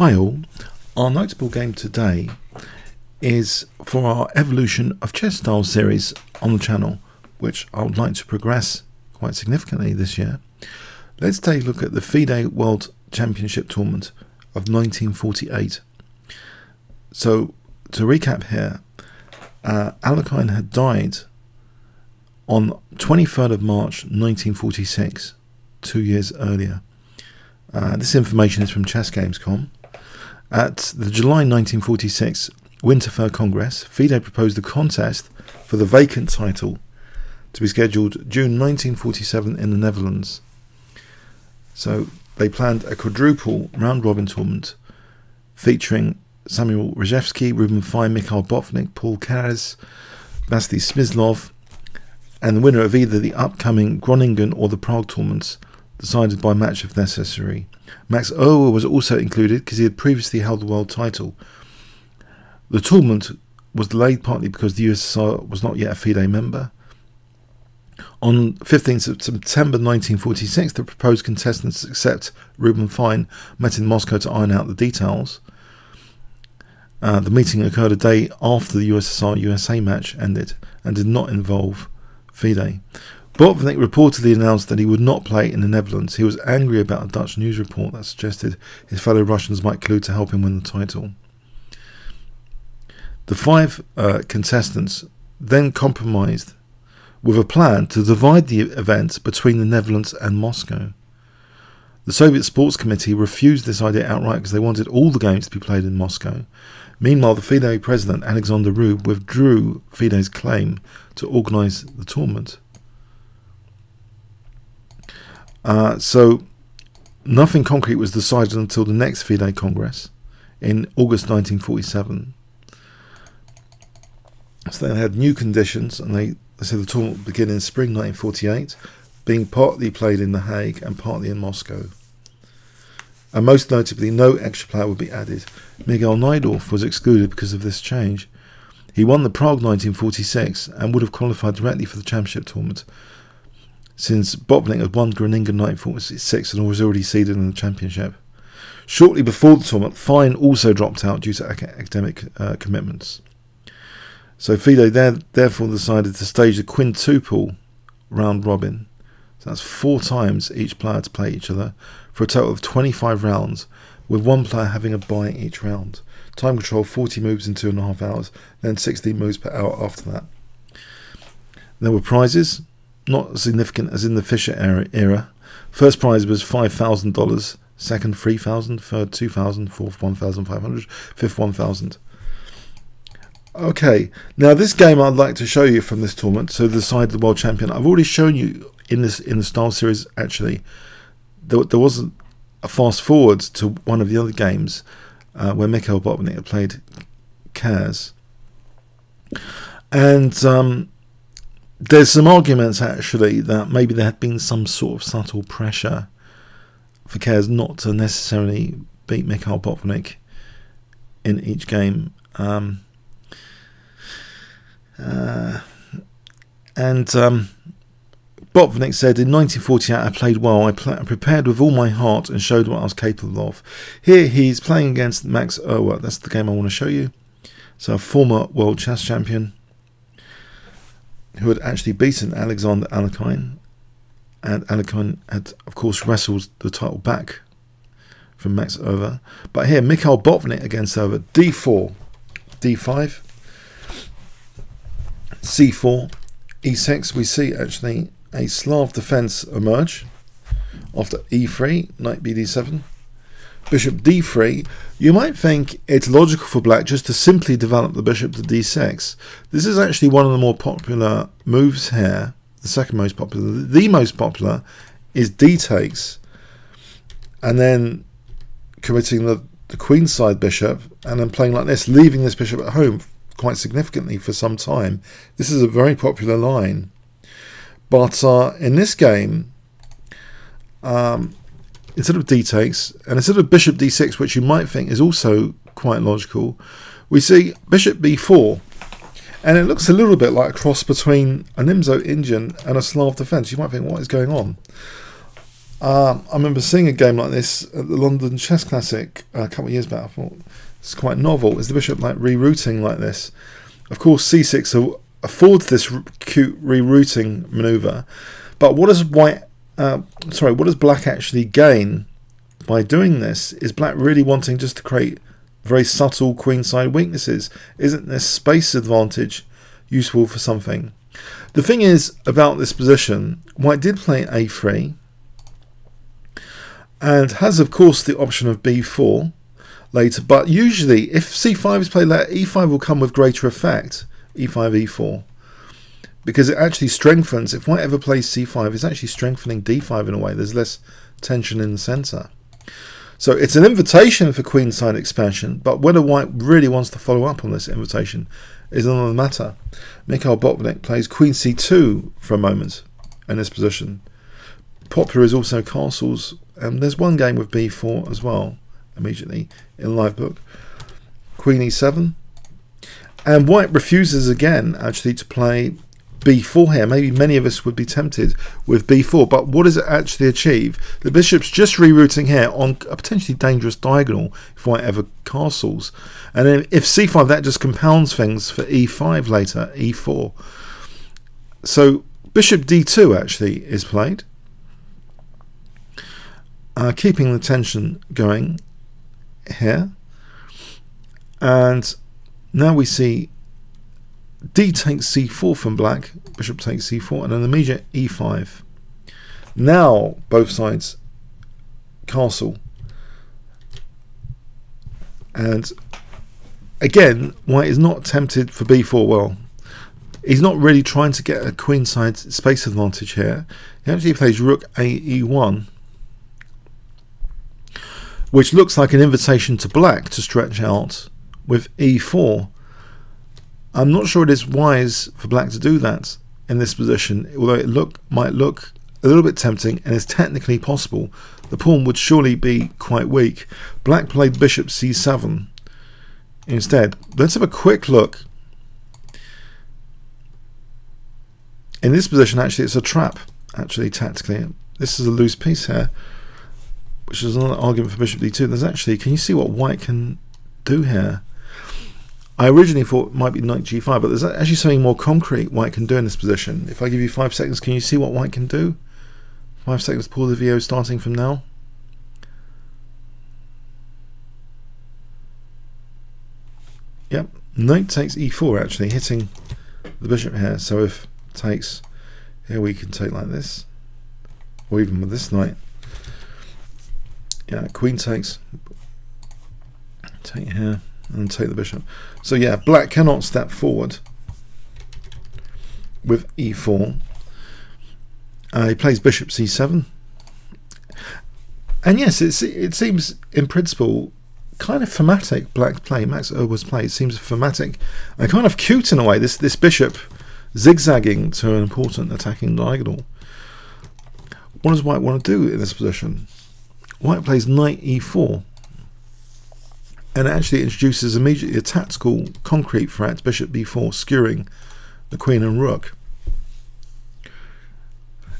Hi all, our notable game today is for our Evolution of Chess Style series on the channel, which I would like to progress quite significantly this year. Let's take a look at the FIDE World Championship Tournament of 1948. So to recap here, Alekhine had died on 23rd of March 1946, 2 years earlier. This information is from ChessGames.com. At the July 1946 Winterfair Congress, FIDE proposed the contest for the vacant title to be scheduled June 1947 in the Netherlands. So they planned a quadruple round-robin tournament featuring Samuel Reshevsky, Ruben Fine, Mikhail Botvinnik, Paul Keres, Vasily Smyslov, and the winner of either the upcoming Groningen or the Prague tournaments, decided by match if necessary. Max Euwe was also included because he had previously held the world title. The tournament was delayed partly because the USSR was not yet a FIDE member. On 15th of September 1946, the proposed contestants except Ruben Fine met in Moscow to iron out the details. The meeting occurred a day after the USSR-USA match ended and did not involve FIDE. Botvinnik reportedly announced that he would not play in the Netherlands. He was angry about a Dutch news report that suggested his fellow Russians might collude to help him win the title. The five contestants then compromised with a plan to divide the event between the Netherlands and Moscow. The Soviet Sports Committee refused this idea outright because they wanted all the games to be played in Moscow. Meanwhile, the FIDE president, Alexander Rub, withdrew FIDE's claim to organise the tournament. So nothing concrete was decided until the next FIDE Congress in August 1947. So they had new conditions, and they said the tournament would begin in spring 1948, being partly played in The Hague and partly in Moscow. And most notably, no extra player would be added. Miguel Najdorf was excluded because of this change. He won the Prague 1946 and would have qualified directly for the championship tournament, since Botvinnik had won Groningen 1946 and was already seeded in the championship. Shortly before the tournament, Fine also dropped out due to academic commitments. So FIDE therefore decided to stage a quintuple round robin. So that's four times each player to play each other for a total of 25 rounds, with one player having a bye each round. Time control 40 moves in 2.5 hours, then 16 moves per hour after that. There were prizes, not as significant as in the Fisher era. First prize was $5,000, second $3,000, third $2,000, fourth $1,500, fifth $1,000. Okay, now this game I'd like to show you from this tournament. So the side of the world champion, I've already shown you in the style series. Actually, there was a fast forward to one of the other games where Mikhail Botvinnik had played Keres, and there's some arguments actually that maybe there had been some sort of subtle pressure for Keres not to necessarily beat Mikhail Botvinnik in each game, and Botvinnik said, "In 1948 I played well. I prepared with all my heart and showed what I was capable of." Here he's playing against Max Euwe. That's the game I want to show you. So a former world chess champion who had actually beaten Alexander Alekhine, and Alekhine had of course wrestled the title back from Max Euwe. But here Mikhail Botvinnik against Euwe, d4, d5, c4, e6. We see actually a Slav defense emerge after e3, knight bd7, bishop d3. You might think it's logical for black just to simply develop the bishop to d6. This is actually one of the more popular moves here, the second most popular. The most popular is d takes, and then committing the queenside bishop, and then playing like this, leaving this bishop at home quite significantly for some time. This is a very popular line. But in this game, instead of d takes, and instead of bishop d6, which you might think is also quite logical, we see bishop b4, and it looks a little bit like a cross between a Nimzo Indian and a Slav defense. You might think, what is going on? I remember seeing a game like this at the London Chess Classic a couple of years back. I thought it's quite novel. Is the bishop like rerouting like this? Of course, c6 affords this cute rerouting maneuver, but what does white? What does black actually gain by doing this? Is black really wanting just to create very subtle queenside weaknesses? Isn't this space advantage useful for something? The thing is about this position, white did play a3 and has of course the option of b4 later, but usually if c5 is played later, e5 will come with greater effect, e5, e4, because it actually strengthens, if white ever plays c5, it's actually strengthening d5 in a way. There's less tension in the center. So it's an invitation for queenside expansion, but whether white really wants to follow up on this invitation is another matter. Mikhail Botvinnik plays queen c2 for a moment in this position. Popular is also castles, and there's one game with b4 as well, immediately in live book. Queen e7, and white refuses again actually to play b4 here. Maybe many of us would be tempted with b4, but what does it actually achieve? The bishop's just rerouting here on a potentially dangerous diagonal if white ever castles, and then if c5, that just compounds things for e5 later, e4. So bishop d2 actually is played, keeping the tension going here, and now we see d takes c4 from black, bishop takes c4, and an immediate e5. Now both sides castle, and again white is not tempted for b4. Well, he's not really trying to get a queenside space advantage here. He actually plays rook a e1, which looks like an invitation to black to stretch out with e4. I'm not sure it is wise for black to do that in this position, although it might look a little bit tempting and is technically possible. The pawn would surely be quite weak. Black played bishop c7 instead. Let's have a quick look. In this position, actually, it's a trap, actually, tactically. This is a loose piece here, which is another argument for bishop d2. There's actually, can you see what white can do here? I originally thought it might be knight g5, but there's actually something more concrete white can do in this position. If I give you 5 seconds, can you see what white can do? 5 seconds, pause the video starting from now. Yep, knight takes e4, actually, hitting the bishop here. So if takes, here we can take like this, or even with this knight. Yeah, queen takes, take here, and take the bishop. So yeah, black cannot step forward with e4. He plays bishop c7, and yes, it seems in principle kind of thematic. Black's play, Max Euwe's play, seems thematic and kind of cute in a way. This bishop zigzagging to an important attacking diagonal. What does white want to do in this position? White plays knight e4, and it actually introduces immediately a tactical concrete threat, bishop b4, skewering the queen and rook.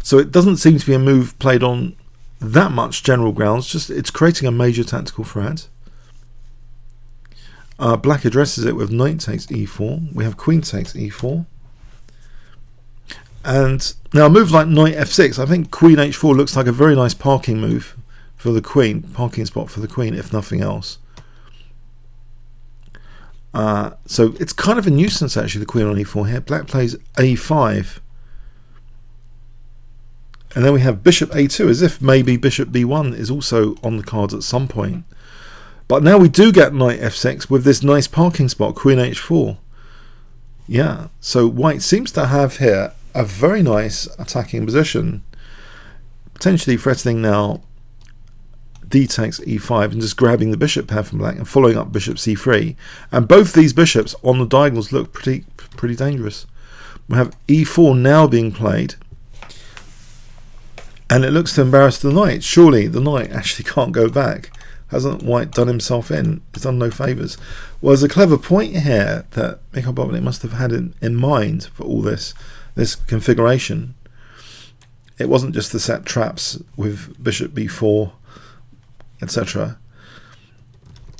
So it doesn't seem to be a move played on that much general grounds, just it's creating a major tactical threat. Black addresses it with knight takes e4, we have queen takes e4, and now a move like knight f6, I think queen h4 looks like a very nice parking move for the queen, parking spot for the queen, if nothing else. So it's kind of a nuisance actually, the queen on e4 here. Black plays a5, and then we have bishop a2, as if maybe bishop b1 is also on the cards at some point. But now we do get knight f6 with this nice parking spot, queen h4. Yeah, so white seems to have here a very nice attacking position, potentially threatening now d takes e5 and just grabbing the bishop pair from black and following up bishop c3, and both these bishops on the diagonals look pretty dangerous. We have e4 now being played, and it looks to embarrass the knight. Surely the knight actually can't go back. Hasn't white done himself in? He's done no favours. Well, there's a clever point here that Mikhail Botvinnik must have had in mind for all this configuration. It wasn't just the set traps with bishop b4, etc.,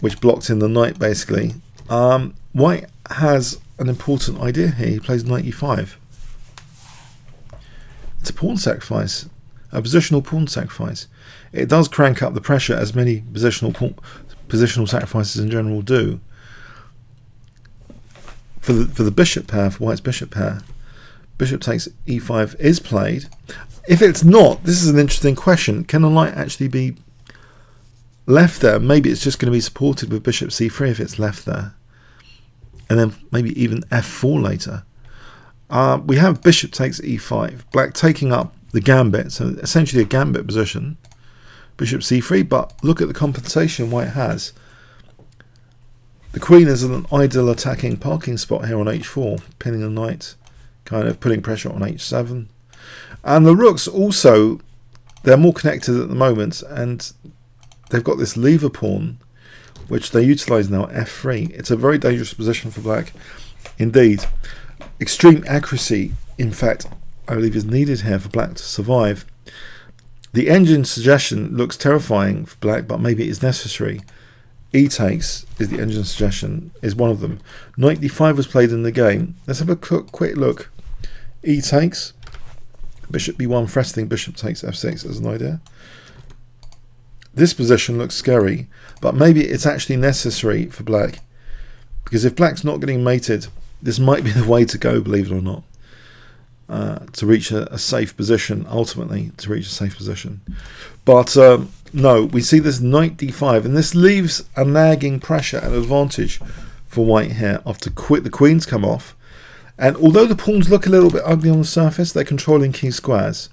which blocked in the knight, basically. White has an important idea here. He plays knight e5. It's a pawn sacrifice, a positional pawn sacrifice. It does crank up the pressure, as many positional sacrifices in general do. For the bishop pair, for White's bishop pair, bishop takes e5 is played. If it's not, this is an interesting question. Can a knight actually be left there? Maybe it's just going to be supported with bishop c3 if it's left there, and then maybe even f4 later. We have bishop takes e5, black taking up the gambit, so essentially a gambit position, bishop c3, but look at the compensation White has. The queen is an ideal attacking parking spot here on h4, pinning the knight, kind of putting pressure on h7. And the rooks also, they're more connected at the moment, and they've got this lever pawn, which they utilise now, f3. It's a very dangerous position for black, indeed. Extreme accuracy, in fact, I believe is needed here for black to survive. The engine suggestion looks terrifying for black, but maybe it is necessary. E takes is the engine suggestion, is one of them. Knight d5 was played in the game. Let's have a quick look. E takes, bishop b1, threatening bishop takes f6 as an idea. This position looks scary, but maybe it's actually necessary for black, because if black's not getting mated, this might be the way to go, believe it or not, to reach a safe position, ultimately, to reach a safe position. But no, we see this knight d5, and this leaves a nagging pressure and advantage for White here after the queen's come off. And although the pawns look a little bit ugly on the surface, they're controlling key squares.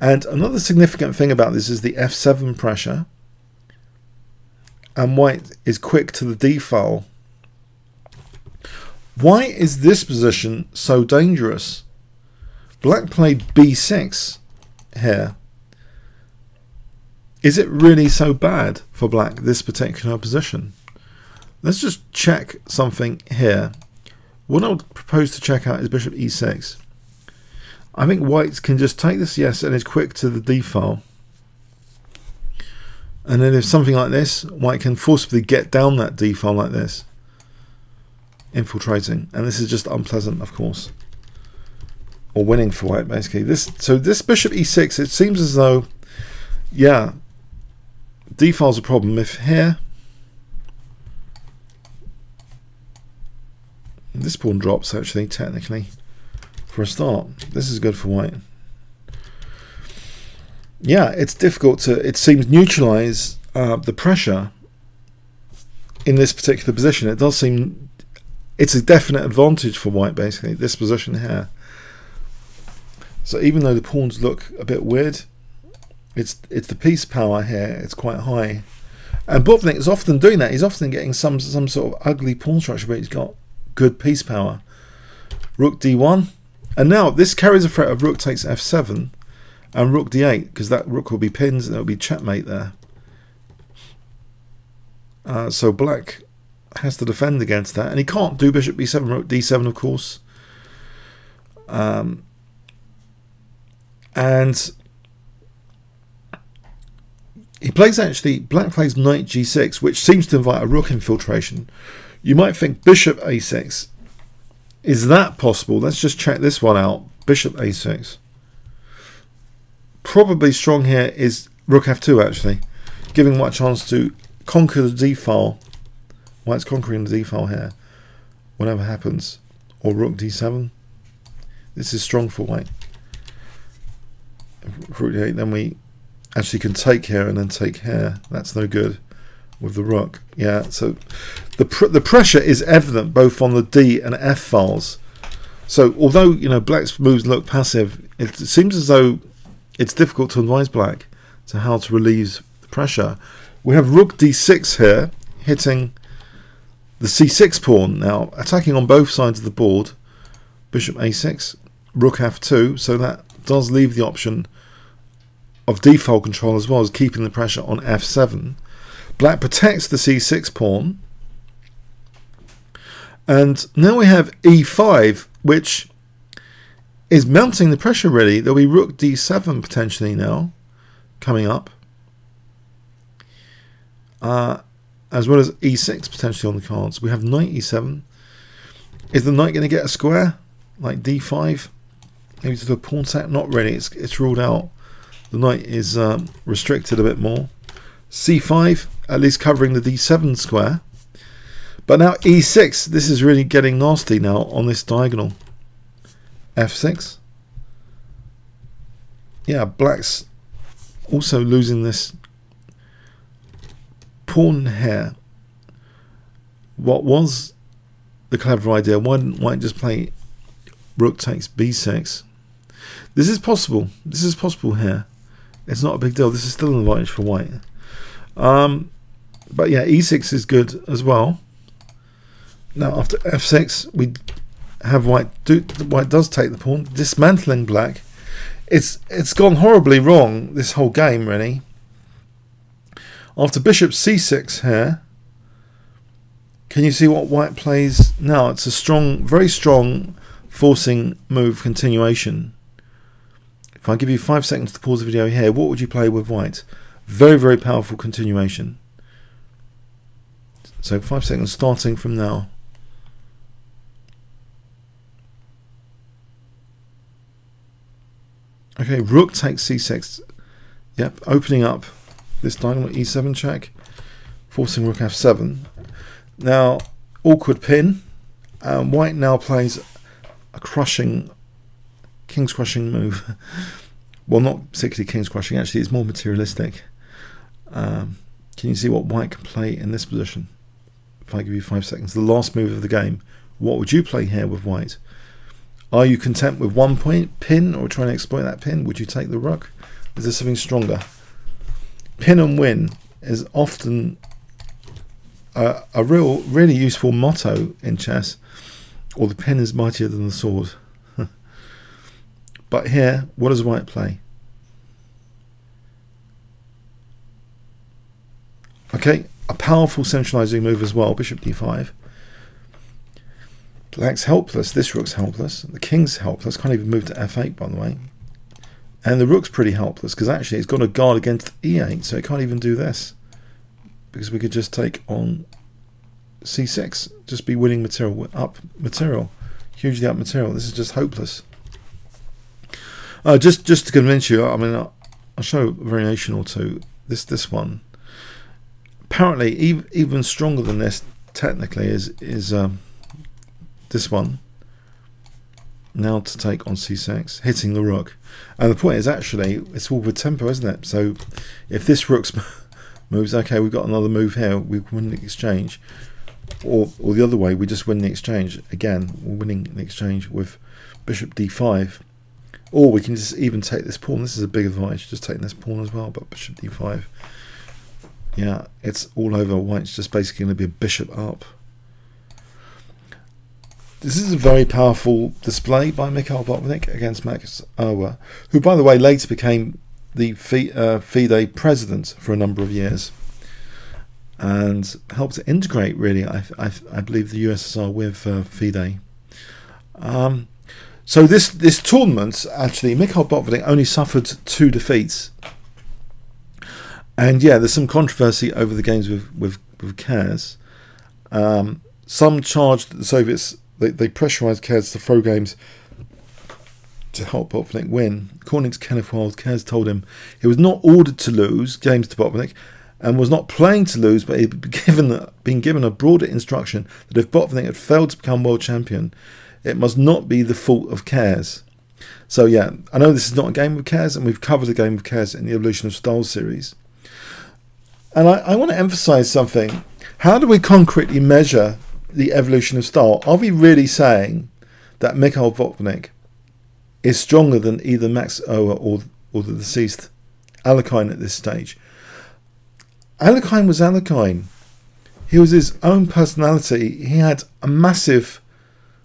And another significant thing about this is the f7 pressure, and White is quick to the d-file. Why is this position so dangerous? Black played b6 here. Is it really so bad for black, this particular position? Let's just check something here. What I would propose to check out is bishop e6. I think White can just take this, yes, and is quick to the d-file. And then if something like this, White can forcibly get down that d-file like this, infiltrating, and this is just unpleasant, of course, or winning for White, basically. So this bishop e6, it seems as though, yeah, d-file's a problem. If here this pawn drops, actually, technically, for a start, this is good for White. Yeah, it's difficult to, it seems, neutralize the pressure in this particular position. It does seem it's a definite advantage for White, basically, this position here. So even though the pawns look a bit weird, it's the piece power here, it's quite high. And Botvinnik is often doing that. He's often getting some sort of ugly pawn structure, but he's got good piece power. Rook d1. And now this carries a threat of rook takes f7 and rook d8, because that rook will be pinned and there will be checkmate there. So black has to defend against that, and he can't do bishop b7, rook d7, of course. And he plays, actually, black plays knight g6, which seems to invite a rook infiltration. You might think bishop a6. Is that possible? Let's just check this one out. Bishop a6. Probably strong here is rook f2, actually, giving White a chance to conquer the d-file. White's conquering the d-file here, whatever happens. Or rook d7. This is strong for White. If rook d8, then we actually can take here and then take here. That's no good with the rook. Yeah, so the pressure is evident both on the d and f files. So although, you know, black's moves look passive, it seems as though it's difficult to advise black to how to relieve the pressure. We have rook d6 here, hitting the c6 pawn, now attacking on both sides of the board. Bishop a6, rook f2, so that does leave the option of d-file control, as well as keeping the pressure on f7. Black protects the c6 pawn, and now we have e5, which is mounting the pressure really. There'll be rook d7 potentially now coming up, as well as e6 potentially on the cards. We have knight e7. Is the knight going to get a square like d5? Maybe to do a pawn sack? Not really. It's ruled out. The knight is restricted a bit more. c5, at least covering the d7 square. But now e6, this is really getting nasty now on this diagonal. f6. Yeah, black's also losing this pawn here. What was the clever idea? Why didn't white just play rook takes b6? This is possible. This is possible here. It's not a big deal. This is still an advantage for white. But yeah, e6 is good as well. Now after f6, we have white does take the pawn, dismantling black. It's gone horribly wrong, this whole game really. After bishop c6 here, can you see what white plays now? It's a strong, very strong forcing move continuation. If I give you 5 seconds to pause the video here, what would you play with white? Very, very powerful continuation. So 5 seconds starting from now. Okay, rook takes c6. Yep, opening up this diagonal e7 check, forcing rook f7. Now, awkward pin. White now plays a crushing, king's crushing move. Well, not particularly king's crushing, actually, it's more materialistic. Can you see what white can play in this position? If I give you 5 seconds, the last move of the game, what would you play here with white? Are you content with 1 point pin or trying to exploit that pin? Would you take the rook? Is there something stronger? Pin and win is often a really useful motto in chess, or the pin is mightier than the sword. But here, what does white play? Okay, a powerful centralizing move as well, bishop d5. Black's helpless, this rook's helpless, the king's helpless, can't even move to f8 by the way. And the rook's pretty helpless because actually it's got to guard against e8, so it can't even do this. Because we could just take on c6, just be winning material, we're up material, hugely up material. This is just hopeless. Just to convince you, I mean, I'll show a variation or two. This one, apparently even stronger than this technically is this one. Now to take on c6, hitting the rook, and the point is actually it's all with tempo, isn't it? So if this rook's moves, okay, we've got another move here, we win the exchange, or the other way, we just win the exchange again. We're winning the exchange with bishop d5, or we can just even take this pawn. This is a big advantage, just taking this pawn as well, but bishop d5. Yeah, it's all over. White's just basically going to be a bishop up. This is a very powerful display by Mikhail Botvinnik against Max Euwe, who, by the way, later became the FIDE president for a number of years and helped to integrate, really, I believe, the USSR with FIDE. So this tournament, actually, Mikhail Botvinnik only suffered 2 defeats. And yeah, there's some controversy over the games with Keres. Some charged that the Soviets, they pressurized Keres to throw games to help Botvinnik win. According to Kenneth Wilde, Keres told him he was not ordered to lose games to Botvinnik and was not playing to lose, but he'd been given a broader instruction that if Botvinnik had failed to become world champion, it must not be the fault of Keres. So yeah, I know this is not a game of Keres, and we've covered a game of Keres in the Evolution of Style series. And I want to emphasize something. How do we concretely measure the evolution of style? Are we really saying that Mikhail Botvinnik is stronger than either Max Euwe or the deceased Alekhine at this stage? Alekhine was Alekhine. He was his own personality. He had a massive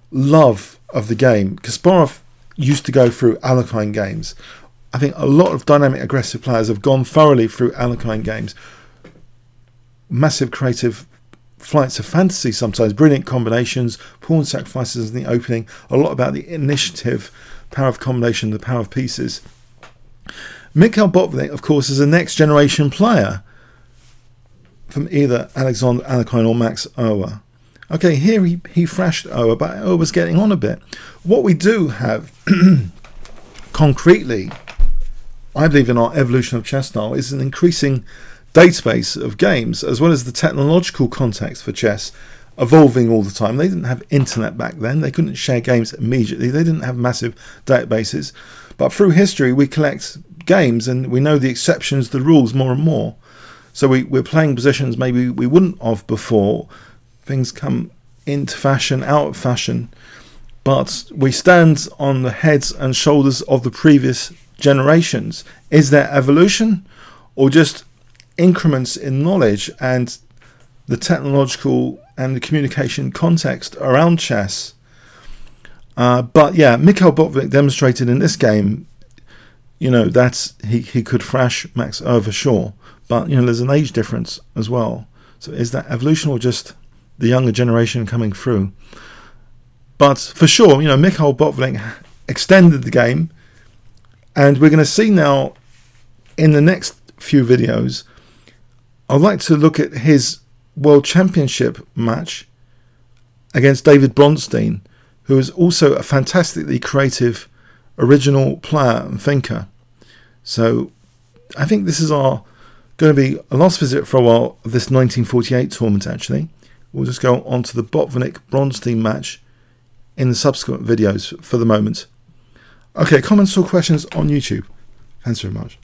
love of the game. Kasparov used to go through Alekhine games. I think a lot of dynamic aggressive players have gone thoroughly through Alekhine games. Massive creative flights of fantasy sometimes, brilliant combinations, pawn sacrifices in the opening, a lot about the initiative, power of combination, the power of pieces. Mikhail Botvinnik, of course, is a next-generation player from either Alexander Alekhine or Max Euwe. Okay, here he thrashed Euwe, but Euwe was getting on a bit. What we do have concretely, I believe, in our evolution of chess style is an increasing database of games, as well as the technological context for chess evolving all the time. They didn't have internet back then. They couldn't share games immediately. They didn't have massive databases. But through history, we collect games and we know the exceptions, the rules more and more. So we're playing positions maybe we wouldn't have before. Things come into fashion, out of fashion. But we stand on the heads and shoulders of the previous generations. Is there evolution or just increments in knowledge and the technological and the communication context around chess? But yeah, Mikhail Botvinnik demonstrated in this game, you know, that he could thrash Max Euwe, sure, but you know, there's an age difference as well. So is that evolution or just the younger generation coming through? But for sure, you know, Mikhail Botvinnik extended the game, and we're going to see now in the next few videos. I'd like to look at his World Championship match against David Bronstein, who is also a fantastically creative, original player and thinker. So I think this is going to be a last visit for a while of this 1948 tournament, actually. We'll just go on to the Botvinnik-Bronstein match in the subsequent videos for the moment. Okay, comments or questions on YouTube. Thanks very much.